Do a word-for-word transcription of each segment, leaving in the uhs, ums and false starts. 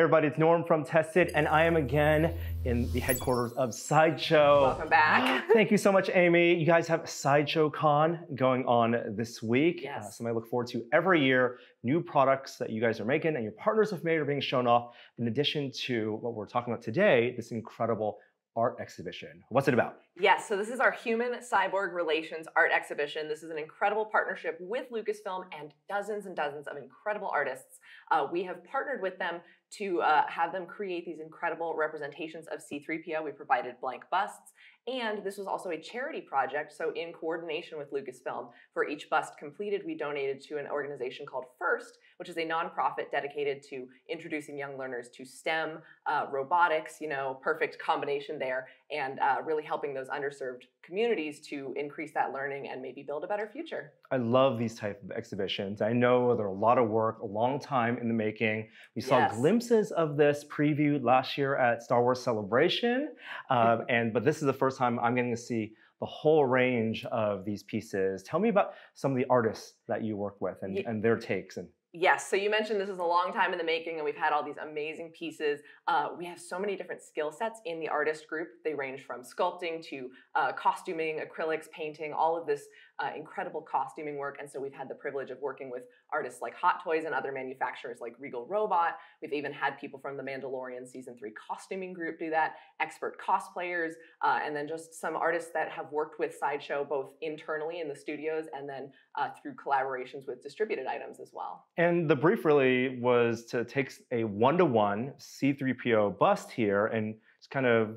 Hey everybody, it's Norm from Tested, and I am again in the headquarters of Sideshow. Welcome back. Thank you so much, Amy. You guys have SideshowCon going on this week. Yes. Uh, something I look forward to every year. New products that you guys are making and your partners have made are being shown off, in addition to what we're talking about today, this incredible art exhibition. What's it about? Yes, so this is our Human Cyborg Relations Art Exhibition. This is an incredible partnership with Lucasfilm and dozens and dozens of incredible artists. Uh, we have partnered with them to uh, have them create these incredible representations of C three P O. We provided blank busts, and this was also a charity project, so in coordination with Lucasfilm. For each bust completed, we donated to an organization called FIRST, which is a nonprofit dedicated to introducing young learners to STEM, uh, robotics, you know, perfect combination there, and uh, really helping those underserved communities to increase that learning and maybe build a better future. I love these type of exhibitions. I know they're a lot of work, a long time in the making. We saw yes. glimpses of this previewed last year at Star Wars Celebration, um, and but this is the first time I'm getting to see the whole range of these pieces. Tell me about some of the artists that you work with and, yeah. and their takes. And yes, so you mentioned this is a long time in the making, and we've had all these amazing pieces. Uh, we have so many different skill sets in the artist group. They range from sculpting to uh, costuming, acrylics, painting, all of this uh, incredible costuming work. And so we've had the privilege of working with artists like Hot Toys and other manufacturers like Regal Robot. We've even had people from the Mandalorian Season three costuming group do that, expert cosplayers, uh, and then just some artists that have worked with Sideshow both internally in the studios and then uh, through collaborations with distributed items as well. And the brief really was to take a one-to-one C three P O bust here and just kind of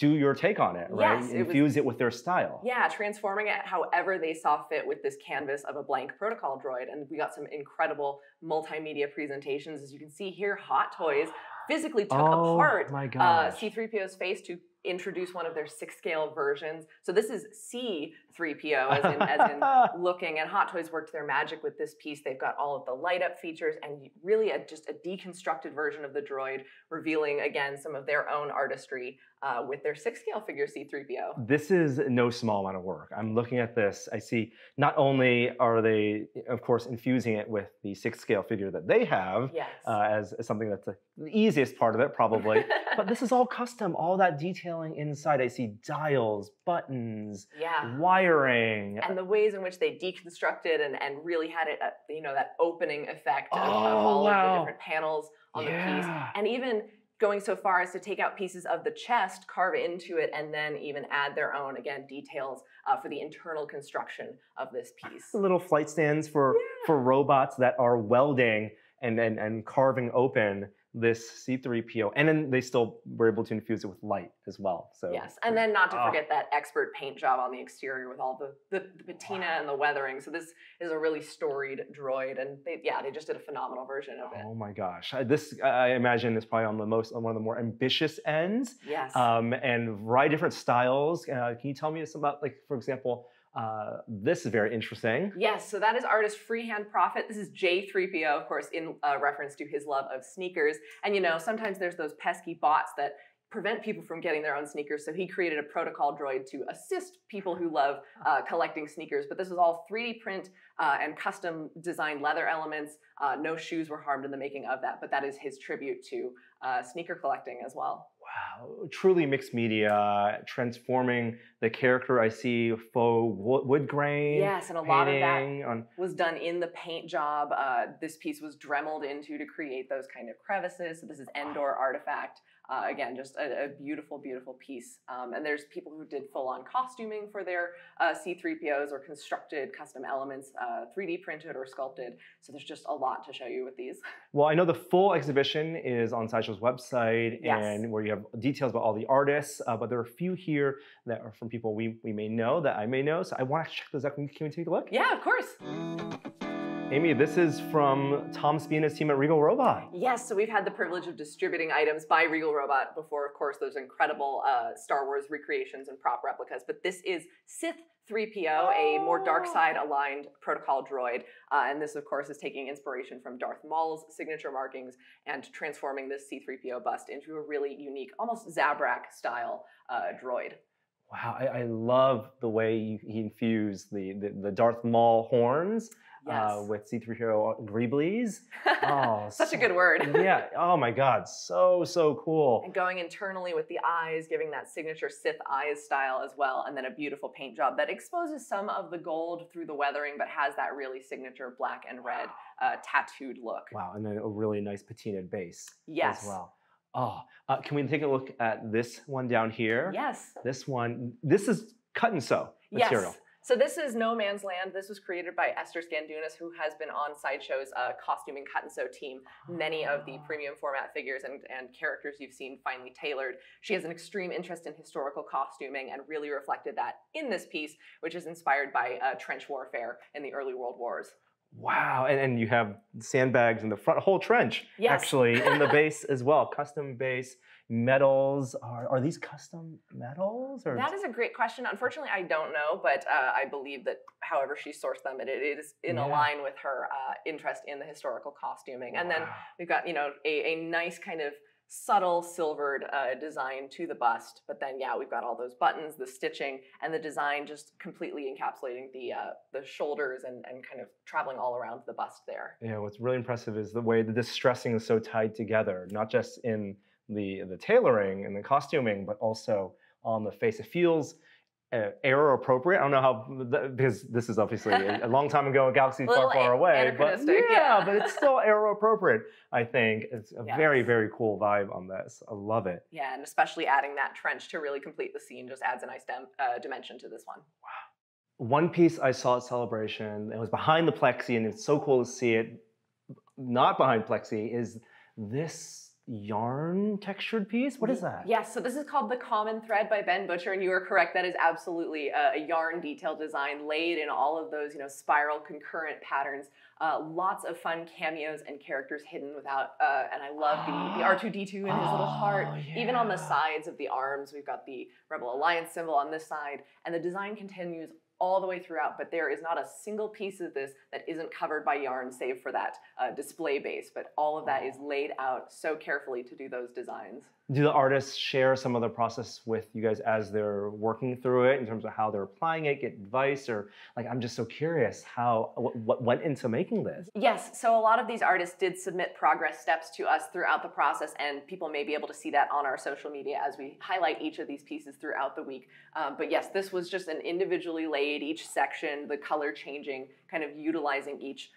do your take on it, right? Yes, it Infuse was, it with their style. Yeah, transforming it however they saw fit with this canvas of a blank protocol droid. And we got some incredible multimedia presentations. As you can see here, Hot Toys physically took oh, apart my uh, C three P O's face to introduce one of their six scale versions. So this is C three P O as in, as in looking, and Hot Toys worked their magic with this piece. They've got all of the light up features and really a, just a deconstructed version of the droid, revealing again some of their own artistry uh, with their six scale figure C three P O. This is no small amount of work. I'm looking at this. I see not only are they, of course, infusing it with the six scale figure that they have yes. uh, as, as something that's the easiest part of it probably, but this is all custom, all that detail inside. I see dials, buttons, yeah. wiring. And the ways in which they deconstructed and, and really had it, at, you know, that opening effect oh, of, of all wow. of the different panels on yeah. the piece. And even going so far as to take out pieces of the chest, carve into it, and then even add their own, again, details uh, for the internal construction of this piece. Little flight stands for, yeah. for robots that are welding and, and, and carving open this C three P O, and then they still were able to infuse it with light as well. So yes, and then not to oh. forget that expert paint job on the exterior with all the, the, the patina wow. and the weathering. So this is a really storied droid, and they, yeah, they just did a phenomenal version of it. Oh my gosh, this I imagine is probably on the most on one of the more ambitious ends. Yes, um, and variety different styles. Uh, can you tell me some about, like, for example? Uh, this is very interesting. Yes, so that is artist Freehand Profit. This is J three P O, of course, in uh, reference to his love of sneakers. And you know, sometimes there's those pesky bots that prevent people from getting their own sneakers. So he created a protocol droid to assist people who love uh, collecting sneakers. But this was all three D print uh, and custom designed leather elements. Uh, no shoes were harmed in the making of that, but that is his tribute to uh, sneaker collecting as well. Wow, truly mixed media, transforming the character. I see faux wood grain. Yes, and a lot of that on... was done in the paint job. Uh, this piece was dremeled into to create those kind of crevices. So this is Endor artifact. Uh, again, just a, a beautiful, beautiful piece. Um, and there's people who did full-on costuming for their uh, C three P Os or constructed custom elements, uh, three D printed or sculpted. So there's just a lot to show you with these. Well, I know the full exhibition is on Sideshow's website yes. and where you have details about all the artists, uh, but there are a few here that are from people we, we may know, that I may know. So I want to check those out. Can we take a look? Yeah, of course. Amy, this is from Tom Spina's team at Regal Robot. Yes, so we've had the privilege of distributing items by Regal Robot before, of course, those incredible uh, Star Wars recreations and prop replicas, but this is Sith three P O, oh. a more dark side aligned protocol droid. Uh, and this, of course, is taking inspiration from Darth Maul's signature markings and transforming this C three P O bust into a really unique, almost Zabrak style uh, droid. Wow, I, I love the way he infused the, the, the Darth Maul horns yes. uh, with C three P O Greeblies. Oh, such so, a good word. Yeah. Oh my God. So, so cool. And going internally with the eyes, giving that signature Sith eyes style as well. And then a beautiful paint job that exposes some of the gold through the weathering, but has that really signature black and red uh, tattooed look. Wow. And then a really nice patinaed base yes. as well. Oh, uh, can we take a look at this one down here? Yes. This one, this is cut and sew material. Yes. So this is No Man's Land. This was created by Esther Scandunas, who has been on Sideshow's uh, costume and cut and sew team. Many of the premium format figures and, and characters you've seen finely tailored. She has an extreme interest in historical costuming and really reflected that in this piece, which is inspired by uh, trench warfare in the early World Wars. Wow, and, and you have sandbags in the front, whole trench, yes. actually, in the base as well, custom base. Medals, are, are these custom medals? Or? That is a great question. Unfortunately, I don't know, but uh, I believe that however she sourced them, it, it is in yeah. line with her uh, interest in the historical costuming. Wow. And then we've got, you know, a, a nice kind of subtle silvered uh, design to the bust. But then, yeah, we've got all those buttons, the stitching, and the design just completely encapsulating the uh, the shoulders and, and kind of traveling all around the bust there. Yeah, what's really impressive is the way that this dressing is so tied together, not just in the the tailoring and the costuming, but also on the face. It feels uh, era appropriate. I don't know how, because this is obviously a, a long time ago, a galaxy far, far away, but yeah, yeah, but it's still era appropriate, I think. It's a yes. very, very cool vibe on this. I love it. Yeah, and especially adding that trench to really complete the scene just adds a nice uh, dimension to this one. Wow. One piece I saw at Celebration, it was behind the plexi, and it's so cool to see it not behind plexi, is this yarn textured piece? What is that? Yes, so this is called the Common Thread by Ben Butcher, and you are correct, that is absolutely a yarn detail design laid in all of those, you know, spiral concurrent patterns. Uh, lots of fun cameos and characters hidden without, uh, and I love the, the R two D two in oh, his little heart. Yeah. Even on the sides of the arms, we've got the Rebel Alliance symbol on this side, and the design continues all the way throughout, but there is not a single piece of this that isn't covered by yarn, save for that uh, display base. But all of that is laid out so carefully to do those designs. Do the artists share some of the process with you guys as they're working through it in terms of how they're applying it, get advice, or like, I'm just so curious how, what, what went into making this? Yes, so a lot of these artists did submit progress steps to us throughout the process, and people may be able to see that on our social media as we highlight each of these pieces throughout the week. Um, but yes, this was just an individually laid, each section, the color changing, kind of utilizing each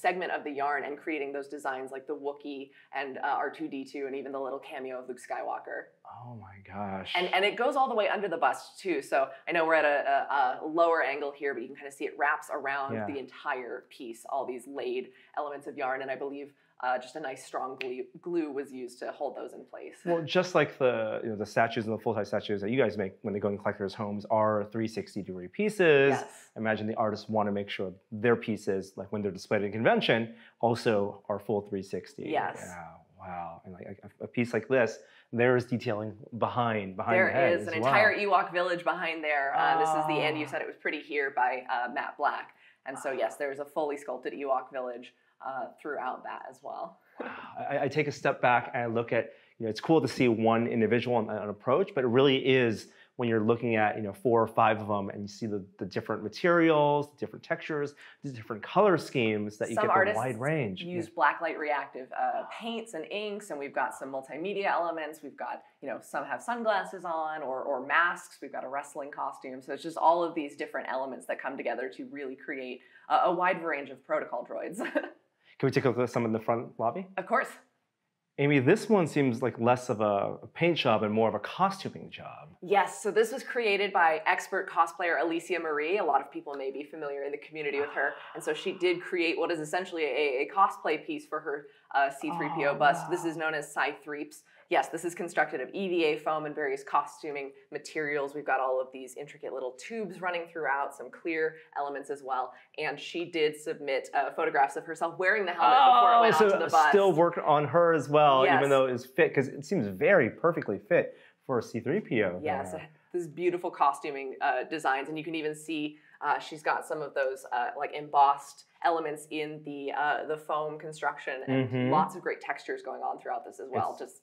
segment of the yarn and creating those designs like the Wookiee and uh, R two D two and even the little cameo of Luke Skywalker. Oh my gosh. And, and it goes all the way under the bust too. So I know we're at a, a, a lower angle here, but you can kind of see it wraps around yeah. the entire piece, all these laid elements of yarn. And I believe Uh, just a nice strong glue, glue was used to hold those in place. Well, just like the you know, the statues and the full-size statues that you guys make when they go in collectors' homes are three sixty degree pieces. Yes. I imagine the artists want to make sure their pieces, like when they're displayed at a convention, also are full three sixty. Yes. Yeah. Wow. And like a, a piece like this, there is detailing behind, behind the head. There is an entire Ewok village behind there. Uh, oh. This is the end. You said it was pretty here by uh, Matt Black. And so, yes, there is a fully sculpted Ewok village Uh, throughout that as well. I, I take a step back and I look at, you know, it's cool to see one individual and an approach, but it really is when you're looking at, you know, four or five of them and you see the, the different materials, the different textures, the different color schemes that you some get the wide range. Some artists use blacklight reactive uh, paints and inks, and we've got some multimedia elements. We've got, you know, some have sunglasses on or, or masks. We've got a wrestling costume. So it's just all of these different elements that come together to really create a, a wide range of protocol droids. Can we take a look at some in the front lobby? Of course. Amy, this one seems like less of a paint job and more of a costuming job. Yes, so this was created by expert cosplayer Alicia Marie. A lot of people may be familiar in the community with her. And so she did create what is essentially a, a cosplay piece for her uh, C three P O oh, bust. Wow. This is known as Cy three P S. Yes, this is constructed of E V A foam and various costuming materials. We've got all of these intricate little tubes running throughout, some clear elements as well. And she did submit uh, photographs of herself wearing the helmet oh, before it went so onto the bus. Still worked on her as well, yes. even though it was fit, because it seems very perfectly fit for C three P O. Yeah, so this beautiful costuming uh, designs. And you can even see uh, she's got some of those uh, like embossed elements in the, uh, the foam construction and mm-hmm. lots of great textures going on throughout this as well. It's, just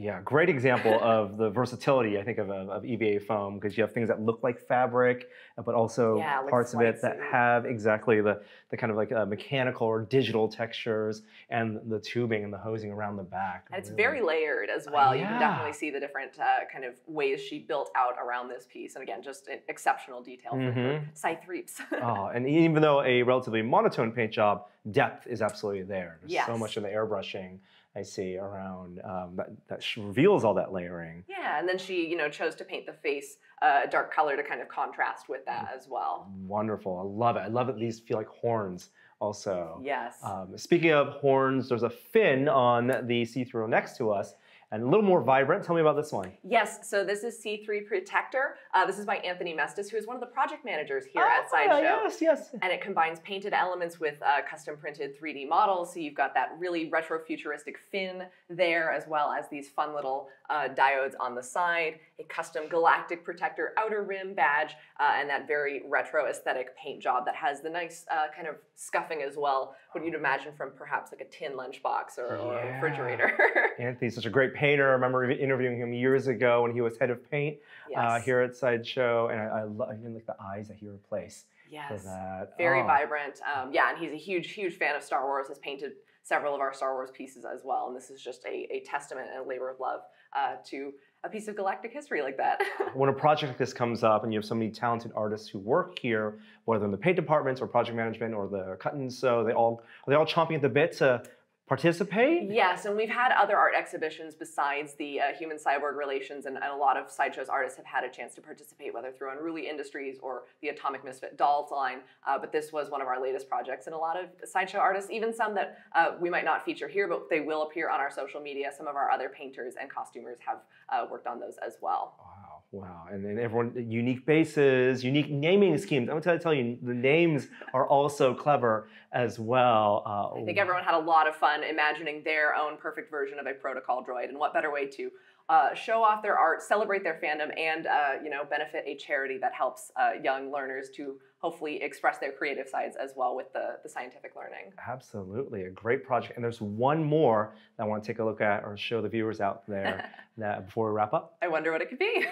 Yeah, great example of the versatility, I think, of, of E V A foam, because you have things that look like fabric, but also yeah, parts of it that have exactly the, the kind of like uh, mechanical or digital textures, and the tubing and the hosing around the back. And it's really very layered as well. Uh, yeah. You can definitely see the different uh, kind of ways she built out around this piece. And again, just an exceptional detail mm-hmm. for her Cy-three P S. Oh, and even though a relatively monotone paint job, depth is absolutely there. There's yes. so much in the airbrushing I see around um, that, that reveals all that layering. Yeah, and then she, you know, chose to paint the face a uh, dark color to kind of contrast with that as well. Wonderful, I love it. I love it. These feel like horns also. Yes. Um, speaking of horns, there's a fin on the C three P O next to us, and a little more vibrant. Tell me about this one. Yes, so this is C three Protector. Uh, this is by Anthony Mestis, who is one of the project managers here oh, at Sideshow. Yes, yes. And it combines painted elements with uh, custom printed three D models. So you've got that really retro-futuristic fin there, as well as these fun little uh, diodes on the side, a custom Galactic Protector outer rim badge, uh, and that very retro aesthetic paint job that has the nice uh, kind of scuffing as well, what you'd imagine from perhaps like a tin lunchbox or, yeah. or a refrigerator. Anthony's such a great painter. I remember interviewing him years ago when he was head of paint yes. uh, here at Sideshow, and I, I love even like the eyes that he replaced. Yes, that. very oh. vibrant. Um, yeah, and he's a huge, huge fan of Star Wars. Has painted several of our Star Wars pieces as well, and this is just a, a testament and a labor of love uh, to a piece of galactic history like that. When a project like this comes up and you have so many talented artists who work here, whether in the paint departments or project management or the cut and sew, they all are they all chomping at the bit to participate? Yes, and we've had other art exhibitions besides the uh, Human Cyborg Relations, and, and a lot of Sideshow's artists have had a chance to participate, whether through Unruly Industries or the Atomic Misfit Dolls line, uh, but this was one of our latest projects, and a lot of Sideshow artists, even some that uh, we might not feature here, but they will appear on our social media. Some of our other painters and costumers have uh, worked on those as well. Wow. Wow, and then everyone, unique bases, unique naming schemes. I'm gonna tell you, the names are also clever as well. Uh, I think everyone had a lot of fun imagining their own perfect version of a protocol droid, and what better way to Uh, show off their art, celebrate their fandom, and uh, you know, benefit a charity that helps uh, young learners to hopefully express their creative sides as well with the, the scientific learning. Absolutely, a great project. And there's one more that I want to take a look at or show the viewers out there that, before we wrap up. I wonder what it could be.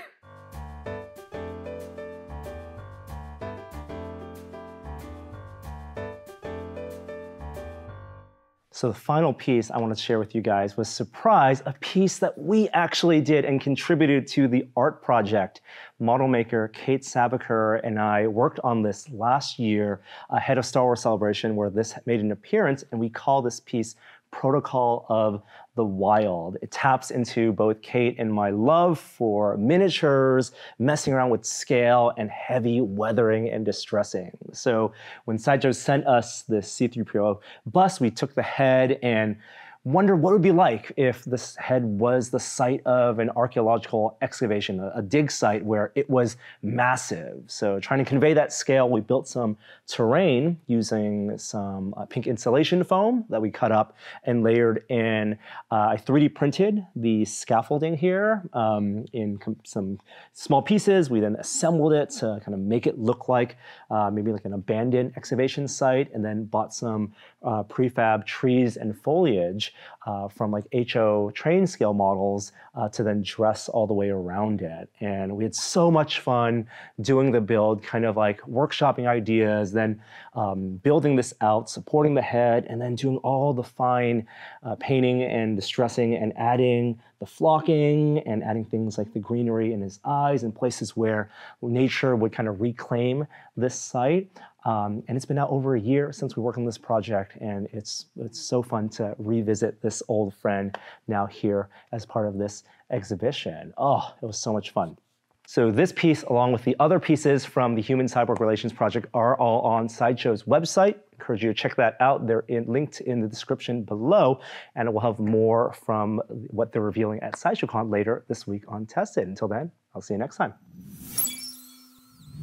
So the final piece I want to share with you guys was Surprise, a piece that we actually did and contributed to the art project. Model maker Kate Sabaker and I worked on this last year ahead of Star Wars Celebration, where this made an appearance, and we call this piece Protocol of the Wild. It taps into both Kate and my love for miniatures, messing around with scale, and heavy weathering and distressing. So when Sideshow sent us this C three P O bust, we took the head and wondered what it would be like if this head was the site of an archaeological excavation, a, a dig site where it was massive. So trying to convey that scale, we built some terrain using some uh, pink insulation foam that we cut up and layered in. Uh, I three D printed the scaffolding here um, in some small pieces. We then assembled it to kind of make it look like uh, maybe like an abandoned excavation site, and then bought some uh, prefab trees and foliage Uh, from like H O train scale models uh, to then dress all the way around it. And we had so much fun doing the build, kind of like workshopping ideas, then um, building this out, supporting the head, and then doing all the fine uh, painting and distressing and adding the flocking and adding things like the greenery in his eyes and places where nature would kind of reclaim this site. Um, and it's been now over a year since we worked on this project, and it's, it's so fun to revisit this old friend now here as part of this exhibition. Oh, it was so much fun. So this piece, along with the other pieces from the Human Cyborg Relations Project, are all on Sideshow's website. Encourage you to check that out. They're in, linked in the description below, and we'll have more from what they're revealing at SideshowCon later this week on Tested. Until then, I'll see you next time.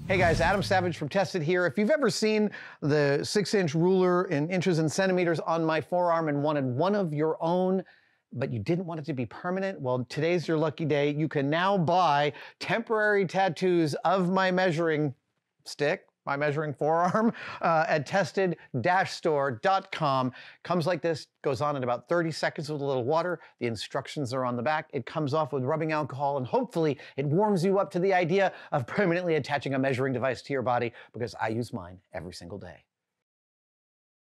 Hey guys, Adam Savage from Tested here. If you've ever seen the six inch ruler in inches and centimeters on my forearm and wanted one of your own, but you didn't want it to be permanent, well, today's your lucky day. You can now buy temporary tattoos of my measuring stick, my measuring forearm, uh, at tested dash store dot com. Comes like this, goes on in about thirty seconds with a little water. The instructions are on the back. It comes off with rubbing alcohol, and hopefully it warms you up to the idea of permanently attaching a measuring device to your body, because I use mine every single day.